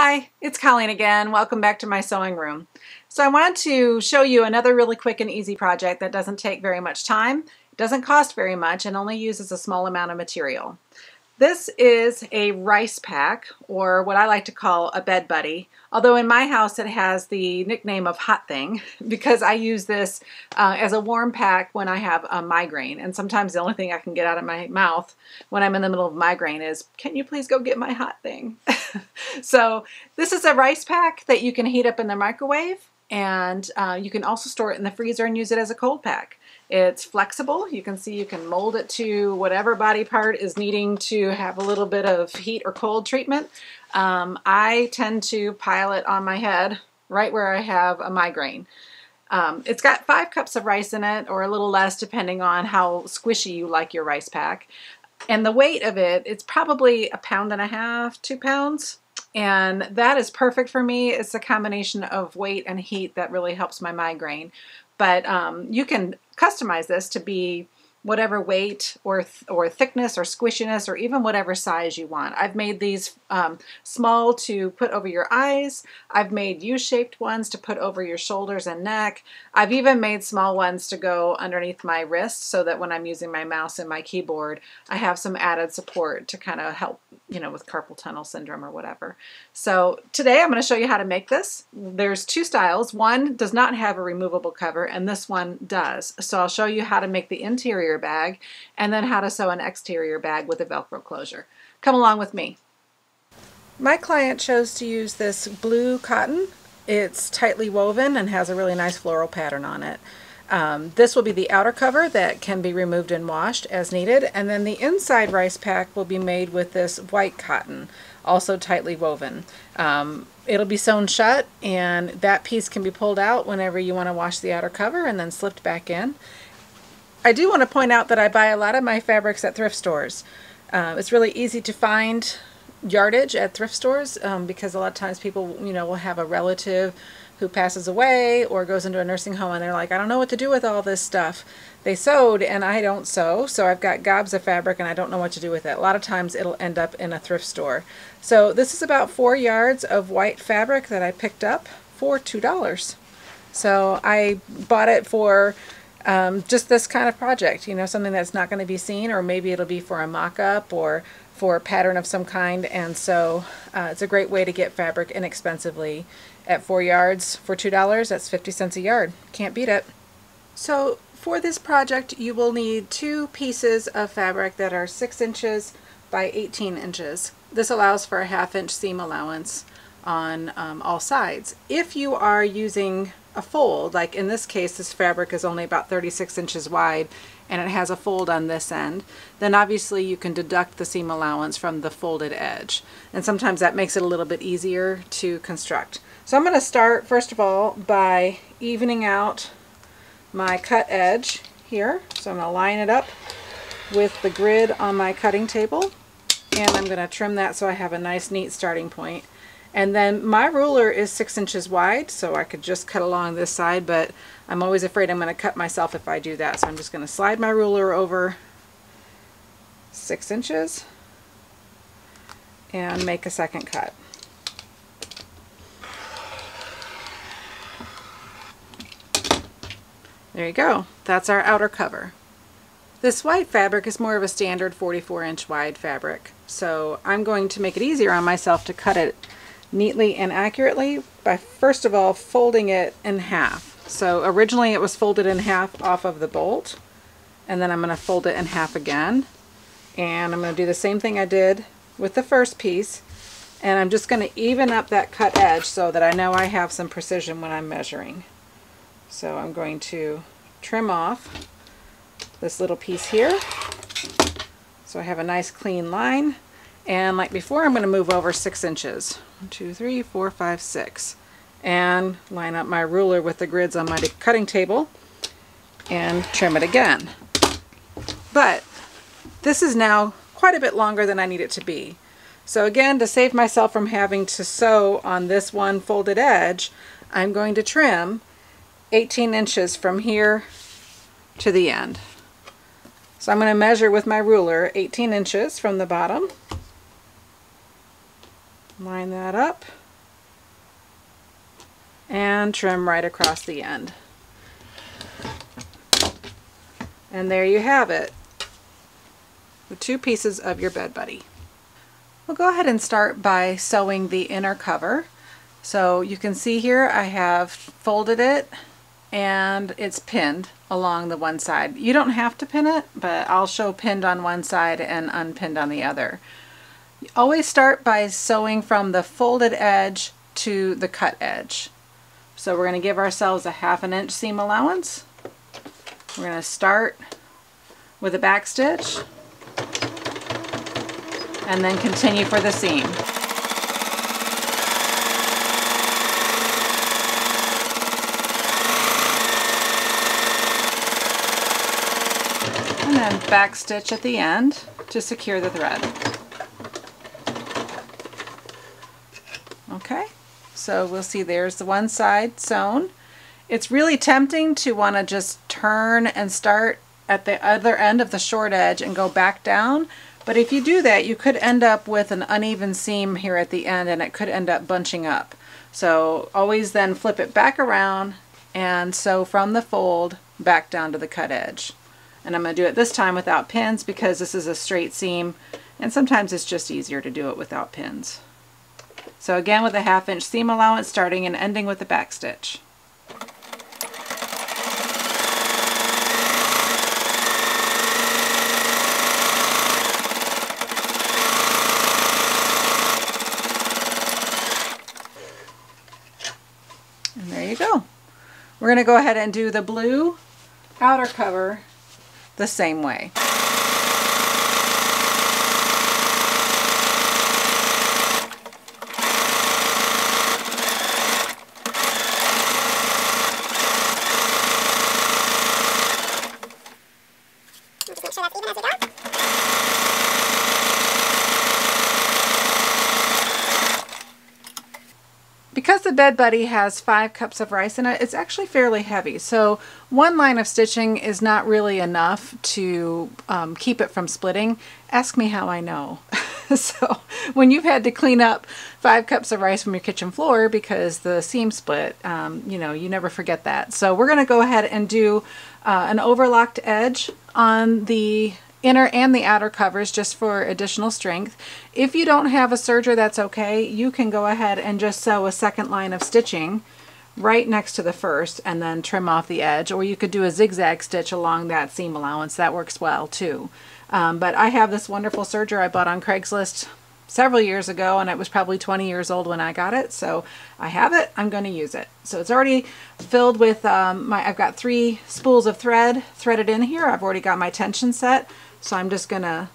Hi, it's Colleen again. Welcome back to my sewing room. So I wanted to show you another really quick and easy project that doesn't take very much time, doesn't cost very much, and only uses a small amount of material. This is a rice pack, or what I like to call a bed buddy, although in my house it has the nickname of hot thing because I use this as a warm pack when I have a migraine, and sometimes the only thing I can get out of my mouth when I'm in the middle of a migraine is, "Can you please go get my hot thing?" So this is a rice pack that you can heat up in the microwave, and you can also store it in the freezer and use it as a cold pack. It's flexible. You can see you can mold it to whatever body part is needing to have a little bit of heat or cold treatment. I tend to pile it on my head right where I have a migraine. It's got 5 cups of rice in it, or a little less depending on how squishy you like your rice pack. And the weight of it, it's probably 1.5 pounds, 2 pounds. And that is perfect for me. It's a combination of weight and heat that really helps my migraine. But you can customize this to be whatever weight or thickness or squishiness or even whatever size you want. I've made these small to put over your eyes. I've made U-shaped ones to put over your shoulders and neck. I've even made small ones to go underneath my wrist so that when I'm using my mouse and my keyboard, I have some added support to kind of help, you know, with carpal tunnel syndrome or whatever. So today I'm going to show you how to make this. There's 2 styles. One does not have a removable cover and this one does. So I'll show you how to make the interior bag and then how to sew an exterior bag with a Velcro closure. Come along with me. My client chose to use this blue cotton. It's tightly woven and has a really nice floral pattern on it. This will be the outer cover that can be removed and washed as needed, and then the inside rice pack will be made with this white cotton, also tightly woven. It'll be sewn shut, and that piece can be pulled out whenever you want to wash the outer cover and then slipped back in. I do want to point out that I buy a lot of my fabrics at thrift stores. It's really easy to find yardage at thrift stores because a lot of times people, you know, will have a relative who passes away or goes into a nursing home and they're like, I don't know what to do with all this stuff. They sewed and I don't sew, so I've got gobs of fabric and I don't know what to do with it. A lot of times it'll end up in a thrift store. So this is about 4 yards of white fabric that I picked up for $2. So I bought it for just this kind of project, you know, something that's not going to be seen, or maybe it'll be for a mock-up or for a pattern of some kind. And so it's a great way to get fabric inexpensively at 4 yards for $2. That's 50 cents a yard. Can't beat it. So for this project, you will need 2 pieces of fabric that are 6 inches by 18 inches. This allows for a 1/2 inch seam allowance on all sides. If you are using a fold, like in this case, this fabric is only about 36 inches wide and it has a fold on this end, then obviously you can deduct the seam allowance from the folded edge, and sometimes that makes it a little bit easier to construct. So I'm going to start first of all by evening out my cut edge here. So I'm going to line it up with the grid on my cutting table, and I'm going to trim that so I have a nice neat starting point. And then my ruler is 6 inches wide, so I could just cut along this side, but I'm always afraid I'm going to cut myself if I do that. So I'm just going to slide my ruler over 6 inches and make a second cut. There you go. That's our outer cover. This white fabric is more of a standard 44 inch wide fabric, so I'm going to make it easier on myself to cut it neatly and accurately by first of all folding it in half. So originally it was folded in half off of the bolt, and then I'm going to fold it in half again, and I'm going to do the same thing I did with the first piece, and I'm just going to even up that cut edge so that I know I have some precision when I'm measuring. So I'm going to trim off this little piece here so I have a nice clean line, and like before I'm going to move over 6 inches. 1, 2, 3, 4, 5, 6, and line up my ruler with the grids on my cutting table and trim it again. But this is now quite a bit longer than I need it to be. So again, to save myself from having to sew on this one folded edge, I'm going to trim 18 inches from here to the end. So I'm going to measure with my ruler 18 inches from the bottom. Line that up and trim right across the end. And there you have it, the two pieces of your bed buddy. We'll go ahead and start by sewing the inner cover. So you can see here I have folded it and it's pinned along the one side. You don't have to pin it, but I'll show pinned on one side and unpinned on the other. You always start by sewing from the folded edge to the cut edge. So we're going to give ourselves a 1/2 inch seam allowance. We're going to start with a back stitch and then continue for the seam. And then back stitch at the end to secure the thread. Okay, so we'll see there's the one side sewn. It's really tempting to want to just turn and start at the other end of the short edge and go back down. But if you do that, you could end up with an uneven seam here at the end and it could end up bunching up. So always then flip it back around and sew from the fold back down to the cut edge. And I'm going to do it this time without pins because this is a straight seam and sometimes it's just easier to do it without pins. So again with a 1/2 inch seam allowance, starting and ending with the back stitch. And there you go. We're going to go ahead and do the blue outer cover the same way. Because the Bed Buddy has 5 cups of rice in it, it's actually fairly heavy. So one line of stitching is not really enough to keep it from splitting. Ask me how I know. So when you've had to clean up 5 cups of rice from your kitchen floor because the seam split, you know, you never forget that. So we're going to go ahead and do an overlocked edge on the inner and the outer covers just for additional strength. If you don't have a serger, that's okay. You can go ahead and just sew a second line of stitching right next to the first and then trim off the edge, or you could do a zigzag stitch along that seam allowance. That works well too. But I have this wonderful serger I bought on Craigslist several years ago, and it was probably 20 years old when I got it, so I have it. I'm going to use it. So it's already filled with I've got 3 spools of thread threaded in here. I've already got my tension set, so I'm just going to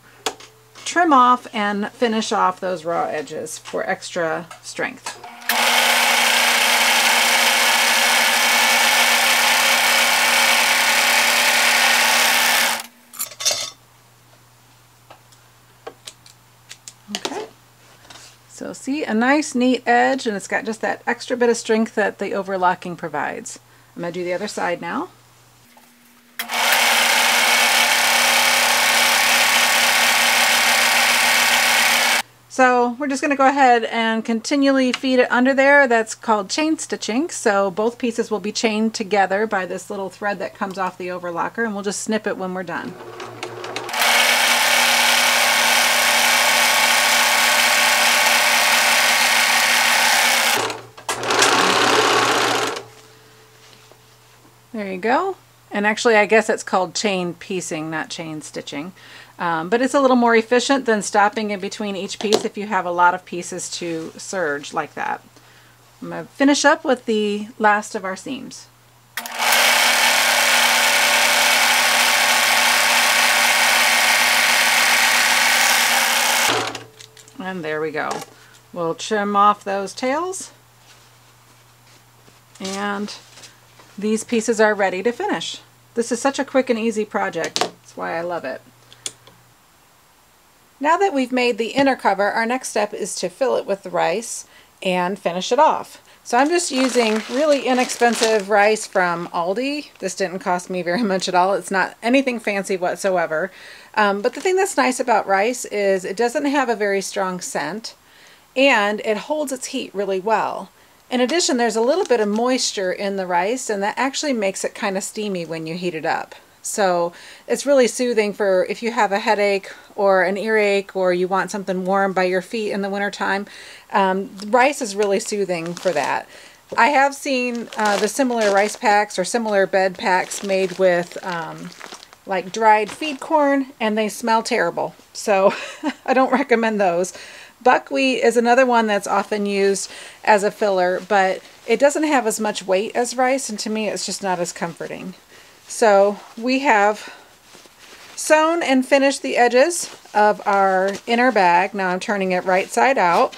trim off and finish off those raw edges for extra strength. Okay, so see, a nice neat edge, and it's got just that extra bit of strength that the overlocking provides. I'm going to do the other side now. So we're just going to go ahead and continually feed it under there. That's called chain stitching. So both pieces will be chained together by this little thread that comes off the overlocker, and we'll just snip it when we're done. There you go. And actually, I guess it's called chain piecing, not chain stitching. But it's a little more efficient than stopping in between each piece if you have a lot of pieces to serge like that. I'm going to finish up with the last of our seams. And there we go. We'll trim off those tails. And these pieces are ready to finish. This is such a quick and easy project. That's why I love it. Now that we've made the inner cover, our next step is to fill it with the rice and finish it off. So I'm just using really inexpensive rice from Aldi. This didn't cost me very much at all. It's not anything fancy whatsoever. But the thing that's nice about rice is it doesn't have a very strong scent, and it holds its heat really well. In addition, there's a little bit of moisture in the rice, and that actually makes it kind of steamy when you heat it up. So it's really soothing for if you have a headache or an earache, or you want something warm by your feet in the wintertime. Rice is really soothing for that. I have seen the similar rice packs or similar bed packs made with like dried feed corn, and they smell terrible. So I don't recommend those. Buckwheat is another one that's often used as a filler, but it doesn't have as much weight as rice, and to me it's just not as comforting. So we have sewn and finished the edges of our inner bag. Now I'm turning it right side out,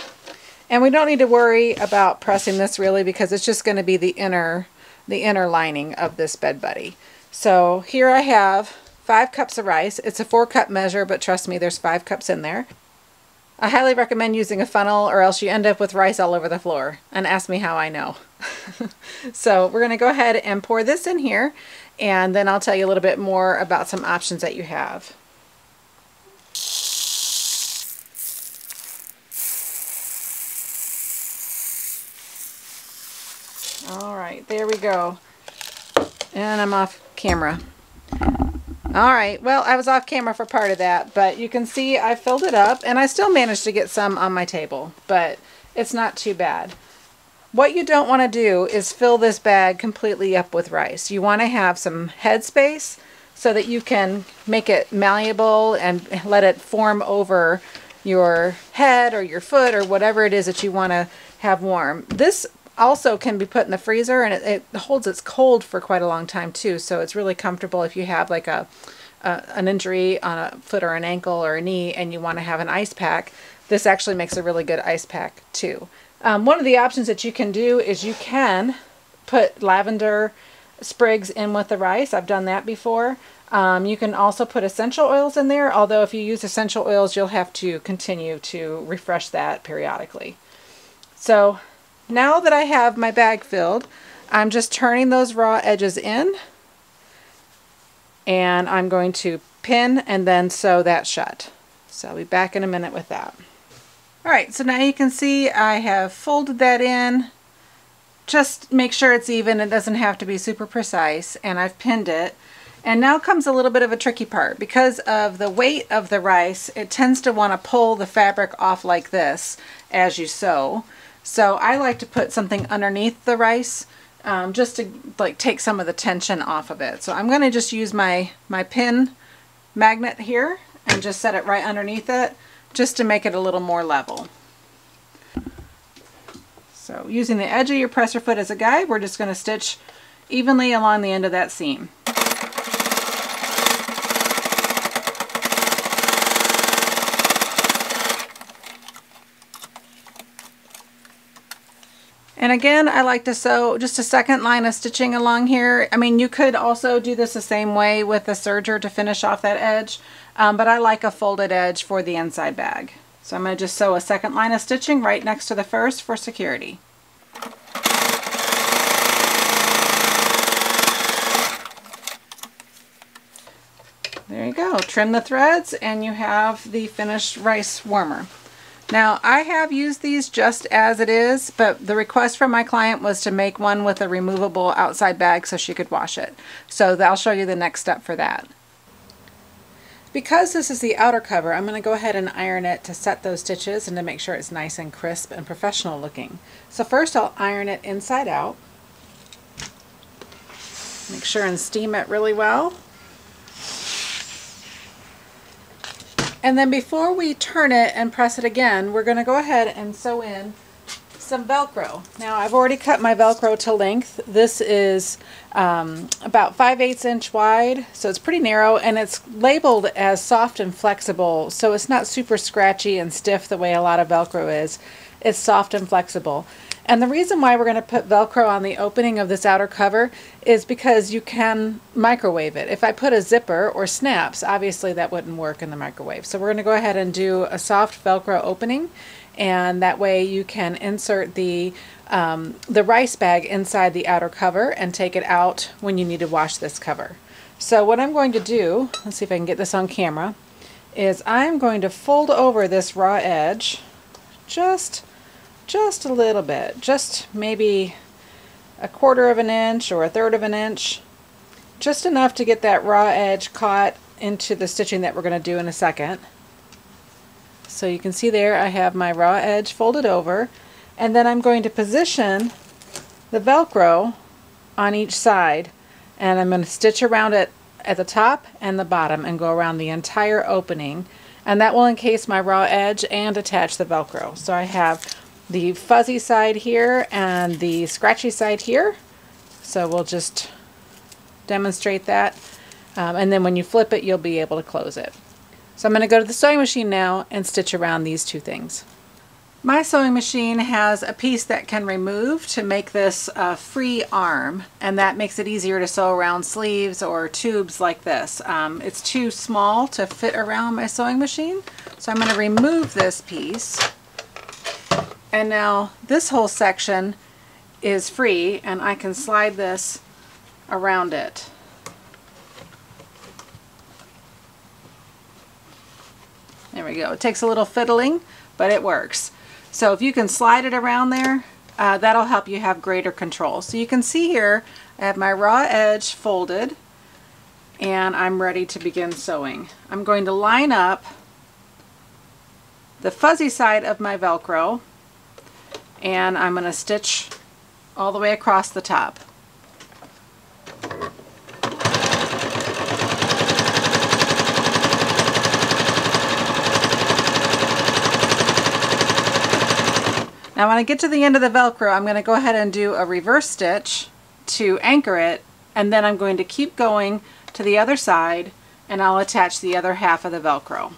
and we don't need to worry about pressing this really, because it's just going to be the inner lining of this bed buddy. So here I have 5 cups of rice. It's a 4-cup measure, but trust me, there's 5 cups in there. I highly recommend using a funnel, or else you end up with rice all over the floor, and ask me how I know. So we're going to go ahead and pour this in here, and then I'll tell you a little bit more about some options that you have. All right, there we go. And I'm off camera. All right, well, I was off camera for part of that, but you can see I filled it up, and I still managed to get some on my table, but it's not too bad. What you don't want to do is fill this bag completely up with rice. You want to have some head space so that you can make it malleable and let it form over your head or your foot or whatever it is that you want to have warm. This also can be put in the freezer, and it holds its cold for quite a long time too, so it's really comfortable if you have like an injury on a foot or an ankle or a knee and you want to have an ice pack. This actually makes a really good ice pack too. One of the options that you can do is you can put lavender sprigs in with the rice. I've done that before. You can also put essential oils in there, although if you use essential oils you'll have to continue to refresh that periodically. So now that I have my bag filled, I'm just turning those raw edges in, and I'm going to pin and then sew that shut. So I'll be back in a minute with that. All right, so now you can see I have folded that in. Just make sure it's even. It doesn't have to be super precise, and I've pinned it. And now comes a little bit of a tricky part. Because of the weight of the rice, it tends to want to pull the fabric off like this as you sew. So I like to put something underneath the rice just to like take some of the tension off of it. So I'm going to just use my pin magnet here and just set it right underneath it just to make it a little more level. So using the edge of your presser foot as a guide, we're just going to stitch evenly along the end of that seam. And again, I like to sew just a second line of stitching along here. I mean, you could also do this the same way with a serger to finish off that edge, but I like a folded edge for the inside bag. So I'm going to just sew a second line of stitching right next to the first for security. There you go. Trim the threads and you have the finished rice warmer. Now, I have used these just as it is, but the request from my client was to make one with a removable outside bag so she could wash it. So I'll show you the next step for that. Because this is the outer cover, I'm going to go ahead and iron it to set those stitches and to make sure it's nice and crisp and professional looking. So first I'll iron it inside out. Make sure and steam it really well. And then before we turn it and press it again, we're going to go ahead and sew in some Velcro. Now I've already cut my Velcro to length. This is about 5/8" wide, so it's pretty narrow, and it's labeled as soft and flexible, so it's not super scratchy and stiff the way a lot of Velcro is. It's soft and flexible. And the reason why we're going to put Velcro on the opening of this outer cover is because you can microwave it. If I put a zipper or snaps, obviously that wouldn't work in the microwave. So we're going to go ahead and do a soft Velcro opening, and that way you can insert the rice bag inside the outer cover and take it out when you need to wash this cover. So what I'm going to do, let's see if I can get this on camera, is I'm going to fold over this raw edge just just a little bit, just maybe a quarter of an inch or a third of an inch, just enough to get that raw edge caught into the stitching that we're going to do in a second. So you can see there I have my raw edge folded over, and then I'm going to position the Velcro on each side, and I'm going to stitch around it at the top and the bottom and go around the entire opening, and that will encase my raw edge and attach the Velcro. So I have the fuzzy side here and the scratchy side here, so we'll just demonstrate that, and then when you flip it you'll be able to close it. So I'm going to go to the sewing machine now and stitch around these two things. My sewing machine has a piece that can remove to make this a free arm, and that makes it easier to sew around sleeves or tubes like this. It's too small to fit around my sewing machine, so I'm going to remove this piece. And now this whole section is free, and I can slide this around it. There we go. It takes a little fiddling, but it works. So if you can slide it around there, that'll help you have greater control. So you can see here I have my raw edge folded and I'm ready to begin sewing. I'm going to line up the fuzzy side of my Velcro and I'm going to stitch all the way across the top. Now when I get to the end of the Velcro, I'm going to go ahead and do a reverse stitch to anchor it, and then I'm going to keep going to the other side and I'll attach the other half of the Velcro.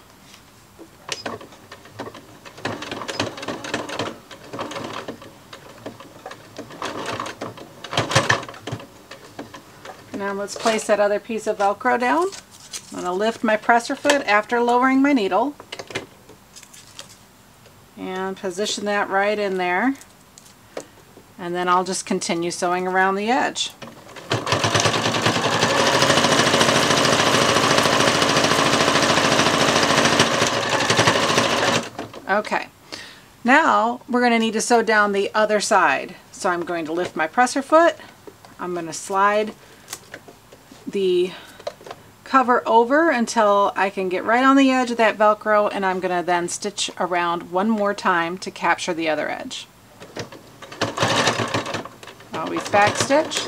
Now let's place that other piece of Velcro down. I'm going to lift my presser foot after lowering my needle and position that right in there, and then I'll just continue sewing around the edge. Okay, now we're going to need to sew down the other side. So I'm going to lift my presser foot, I'm going to slide the cover over until I can get right on the edge of that Velcro, and I'm going to then stitch around one more time to capture the other edge. Always back stitch.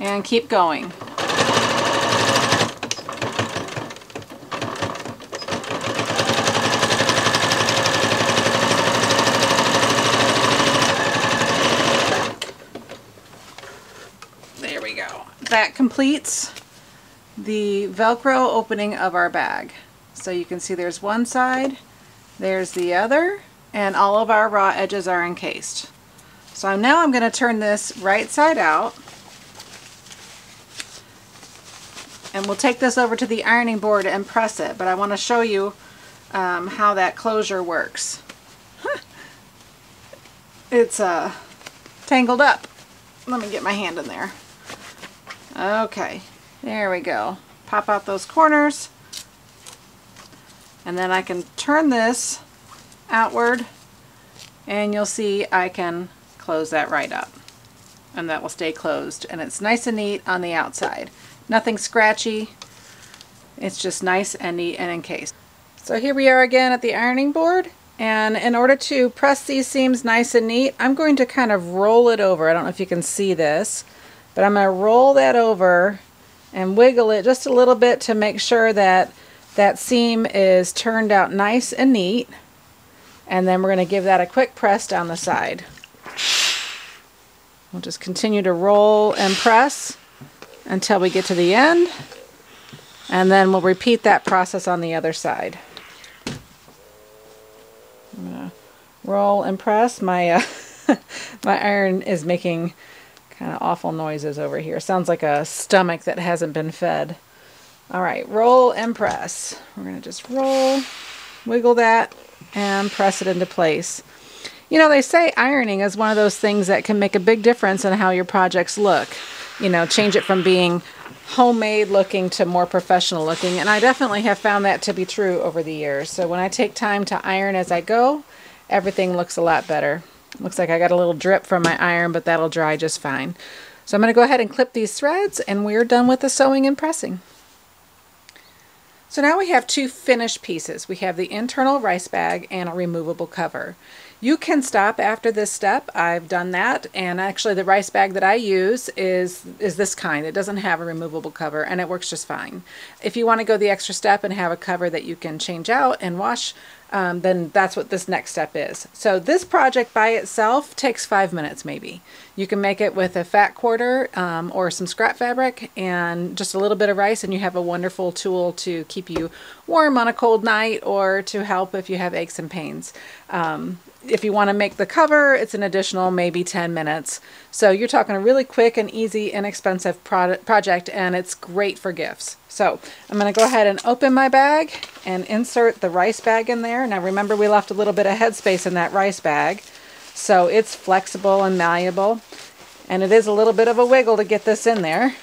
And keep going. That completes the Velcro opening of our bag. So you can see there's one side, there's the other, and all of our raw edges are encased. So now I'm going to turn this right side out, and we'll take this over to the ironing board and press it, but I want to show you how that closure works. It's tangled up. Let me get my hand in there. Okay, there we go. Pop out those corners, and then I can turn this outward and you'll see I can close that right up, and that will stay closed, and it's nice and neat on the outside. Nothing scratchy, it's just nice and neat and encased. So here we are again at the ironing board, and in order to press these seams nice and neat, I'm going to kind of roll it over. I don't know if you can see this, but I'm going to roll that over and wiggle it just a little bit to make sure that that seam is turned out nice and neat, and then we're going to give that a quick press down the side. We'll just continue to roll and press until we get to the end, and then we'll repeat that process on the other side. I'm going to roll and press. My my iron is making kind of awful noises over here. Sounds like a stomach that hasn't been fed. All right, roll and press. We're going to just roll, wiggle that, and press it into place. You know, they say ironing is one of those things that can make a big difference in how your projects look. you know, change it from being homemade looking to more professional looking. And I definitely have found that to be true over the years. So when I take time to iron as I go, everything looks a lot better. Looks like I got a little drip from my iron, but that'll dry just fine. So I'm going to go ahead and clip these threads, and we're done with the sewing and pressing. So now we have two finished pieces. We have the internal rice bag and a removable cover. You can stop after this step. I've done that, and actually the rice bag that I use is this kind. It doesn't have a removable cover, and it works just fine. If you want to go the extra step and have a cover that you can change out and wash, then that's what this next step is. So this project by itself takes 5 minutes maybe. You can make it with a fat quarter or some scrap fabric and just a little bit of rice, and you have a wonderful tool to keep you warm on a cold night or to help if you have aches and pains. If you want to make the cover, it's an additional maybe 10 minutes. So you're talking a really quick and easy, inexpensive project, and it's great for gifts. So I'm going to go ahead and open my bag and insert the rice bag in there. Now remember, we left a little bit of headspace in that rice bag, so it's flexible and malleable. And it is a little bit of a wiggle to get this in there,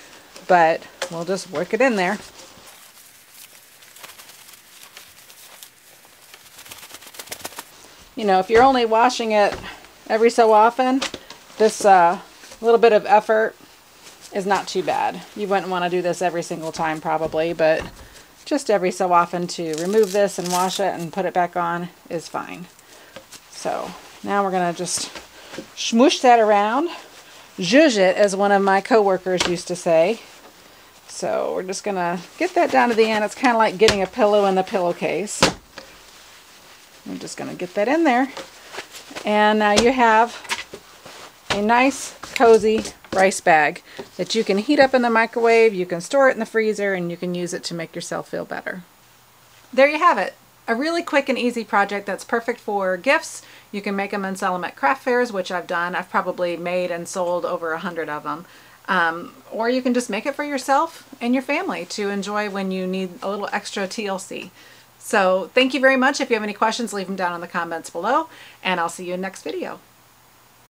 but we'll just work it in there. You know, if you're only washing it every so often, this little bit of effort is not too bad. You wouldn't want to do this every single time probably, but just every so often to remove this and wash it and put it back on is fine. So now we're going to just smoosh that around. Zhuzh it, as one of my coworkers used to say. So we're just going to get that down to the end. It's kind of like getting a pillow in the pillowcase. I'm just going to get that in there, and now you have a nice cozy rice bag that you can heat up in the microwave, you can store it in the freezer, and you can use it to make yourself feel better. There you have it. A really quick and easy project that's perfect for gifts. You can make them and sell them at craft fairs, which I've done. I've probably made and sold over 100 of them. Or you can just make it for yourself and your family to enjoy when you need a little extra TLC. So thank you very much. If you have any questions, leave them down in the comments below, and I'll see you in the next video.